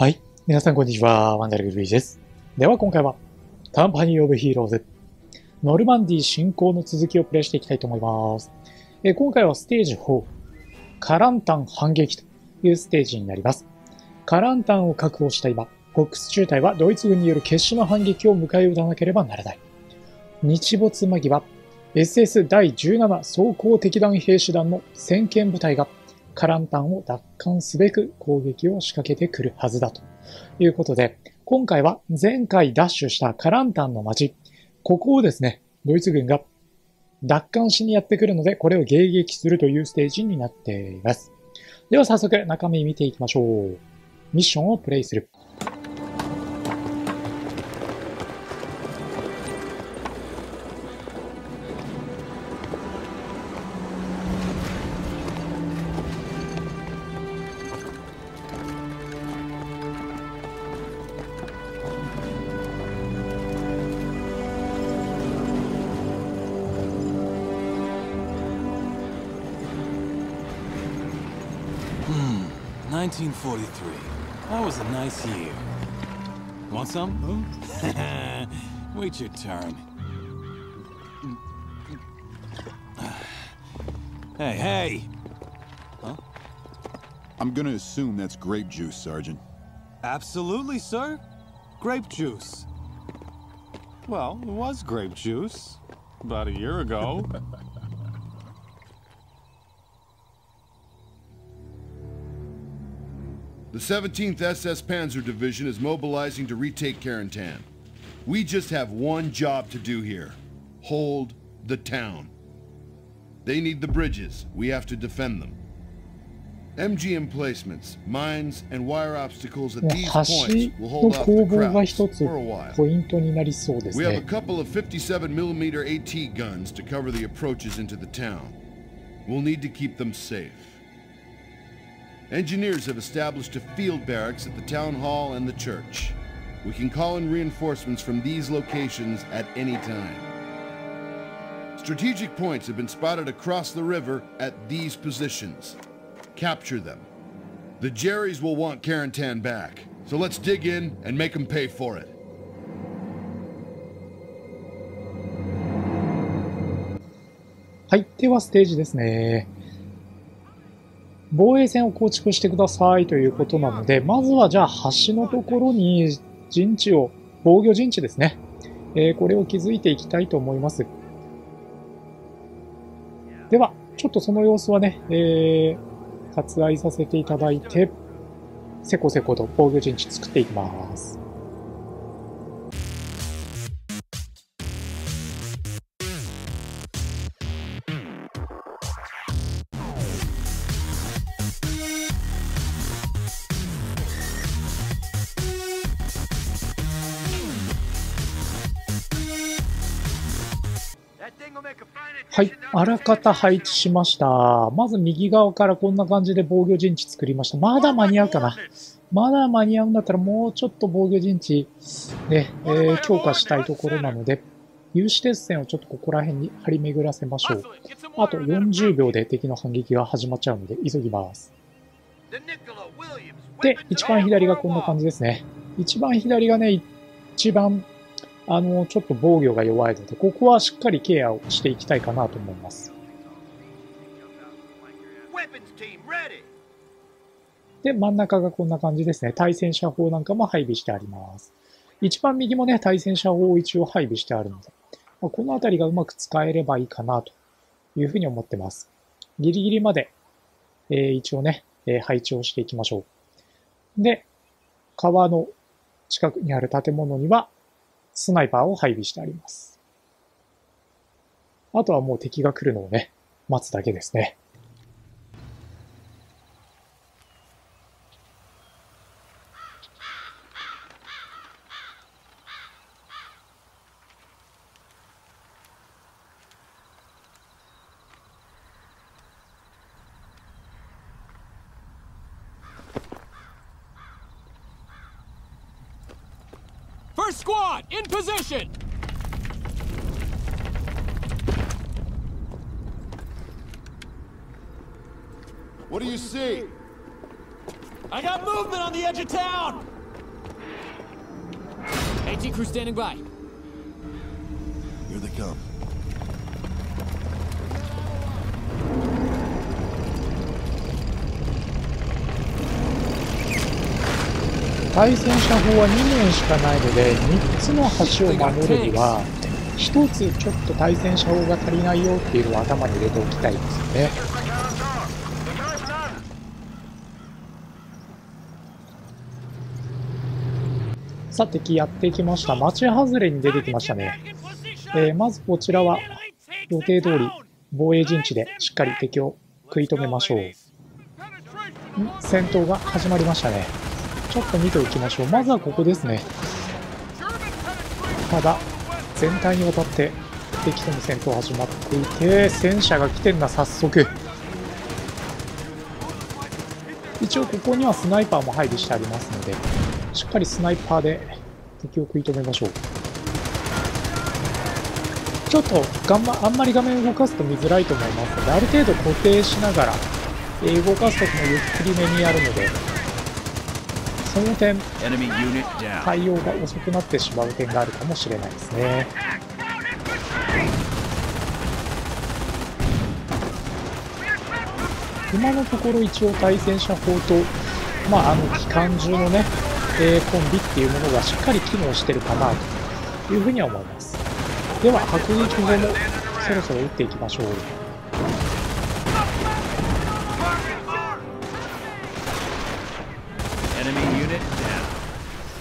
はい。皆さんこんにちは。ワンダルグルージです。では今回は、カンパニー・オブ・ヒーローズ、ノルマンディ侵攻の続きをプレイしていきたいと思います。今回はステージ4、カランタン反撃というステージになります。カランタンを確保した今、コックス中隊はドイツ軍による決死の反撃を迎え撃たなければならない。日没間際、SS 第17装甲擲弾兵師団の先遣部隊がカランタンを奪還すべく攻撃を仕掛けてくるはずだということで、今回は前回奪取したカランタンの町、ここをですね、ドイツ軍が奪還しにやってくるので、これを迎撃するというステージになっています。では早速中身見ていきましょう。ミッションをプレイする。1943. That was a nice year. Want some? Wait your turn. Hey, hey! Huh? I'm gonna assume that's grape juice, Sergeant. Absolutely, sir. Grape juice. Well, it was grape juice. About a year ago. The 17th SS Panzer Division is mobilizing to retake Carentan. We just have one job to do here. Hold the town. They need the bridges. We have to defend them. MG emplacements, mines, and wire obstacles at these points will hold off the crowds for a while. We have a couple of 57mm AT guns to cover the approaches into the town. We'll need to keep them safe. Engineers have established a field barracks at the town hall and the church. We can call in reinforcements from these locations at any time. Strategic points have been spotted across the river at these positions. Capture them. The Jerrys will want Carentan back, so let's dig in and make them pay for it. はい、ではステージですね。防衛線を構築してくださいということなので、まずはじゃあ橋のところに陣地を、防御陣地ですね。これを築いていきたいと思います。では、ちょっとその様子はね、割愛させていただいて、せこせこと防御陣地作っていきます。はい。あらかた配置しました。まず右側からこんな感じで防御陣地作りました。まだ間に合うかな。まだ間に合うんだったらもうちょっと防御陣地ね、強化したいところなので、有刺鉄線をちょっとここら辺に張り巡らせましょう。あと40秒で敵の反撃が始まっちゃうので、急ぎます。で、一番左がこんな感じですね。一番左がね、一番ちょっと防御が弱いので、ここはしっかりケアをしていきたいかなと思います。で、真ん中がこんな感じですね。対戦車砲なんかも配備してあります。一番右もね、対戦車砲を一応配備してあるので、この辺りがうまく使えればいいかなというふうに思ってます。ギリギリまで、一応ね、配置をしていきましょう。で、川の近くにある建物には、スナイパーを配備してあります。あとはもう敵が来るのをね、待つだけですね。Squad in position. What do you see? I got movement on the edge of town! AT crew standing by. Here they come.対戦車砲は2名しかないので、3つの橋を守るには1つちょっと対戦車砲が足りないよっていうのを頭に入れておきたいですよね。さてやってきました。町外れに出てきましたね。まずこちらは予定通り防衛陣地でしっかり敵を食い止めましょう。戦闘が始まりましたね。ちょっと見ておきましょう。まずはここですね。ただ全体にわたって敵との戦闘始まっていて、戦車が来てんな。早速一応ここにはスナイパーも配備してありますので、しっかりスナイパーで敵を食い止めましょう。ちょっとあんまり画面を動かすと見づらいと思いますので、ある程度固定しながら動かすときもゆっくりめにやるので、その点対応が遅くなってしまう点があるかもしれないですね。今のところ一応対戦車砲と、機関銃のね、コンビっていうものがしっかり機能してるかなというふうには思います。では迫撃後もそろそろ撃っていきましょう。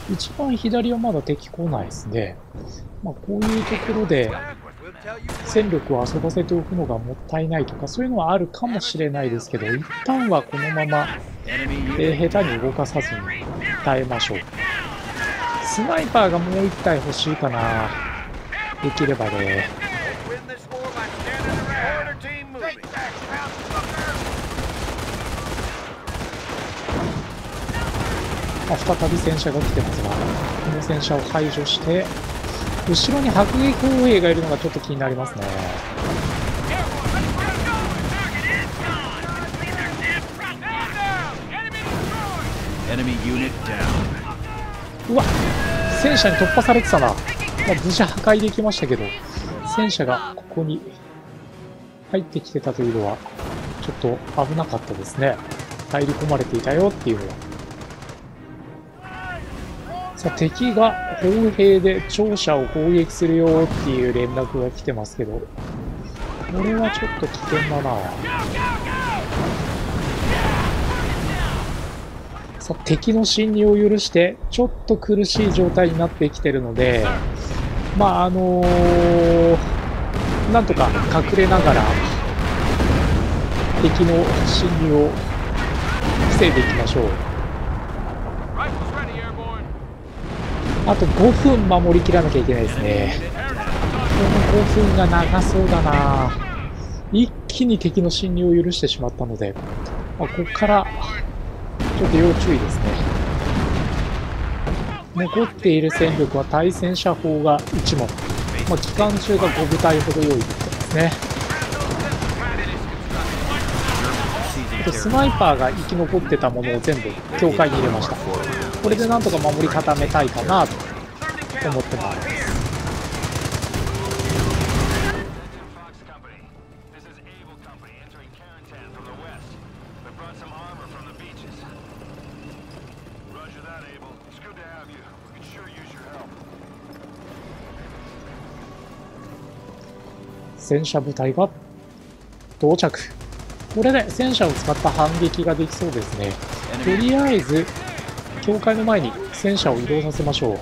一番左はまだ敵来ないですね。こういうところで戦力を遊ばせておくのがもったいないとか、そういうのはあるかもしれないですけど、一旦はこのまま、下手に動かさずに耐えましょう。スナイパーがもう1体欲しいかな。できればね。再び戦車が来てますが、この戦車を排除して、後ろに迫撃砲兵がいるのがちょっと気になりますね。うわっ、戦車に突破されてたな。無事破壊できましたけど、戦車がここに入ってきてたというのはちょっと危なかったですね。入り込まれていたよっていうのは。さあ、敵が砲兵で庁舎を攻撃するよっていう連絡が来てますけど、これはちょっと危険だな。さあ、敵の侵入を許してちょっと苦しい状態になってきてるので、なんとか隠れながら敵の侵入を防いでいきましょう。あと5分守りきらなきゃいけないですね。この5分が長そうだな。一気に敵の侵入を許してしまったので、ここからちょっと要注意ですね。残っている戦力は対戦車砲が1門、機関銃が5部隊ほど用意できてますね。あとスナイパーが生き残ってたものを全部境界に入れました。これでなんとか守り固めたいかなと思ってます。戦車部隊が到着。これで戦車を使った反撃ができそうですね。とりあえず境界の前に戦車を移動させましょう。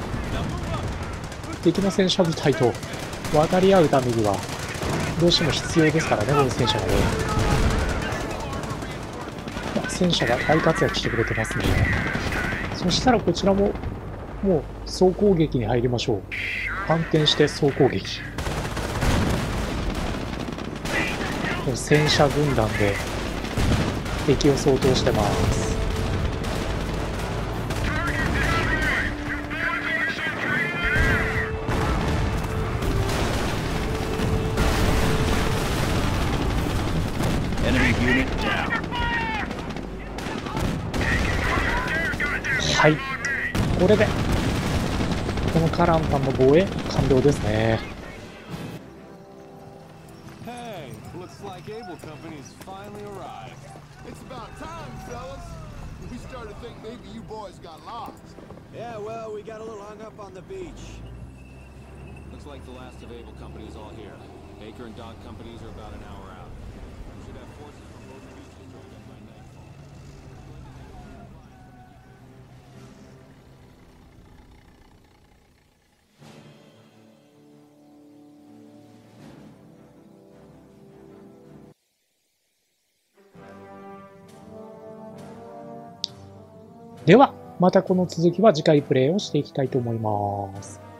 敵の戦車部隊と渡り合うためにはどうしても必要ですからね、この戦車がね。戦車が大活躍してくれてますね。そしたらこちらももう総攻撃に入りましょう。反転して総攻撃。戦車軍団で敵を掃討してます。はい、これでこのカランパンの防衛完了ですね。では、またこの続きは次回プレイをしていきたいと思います。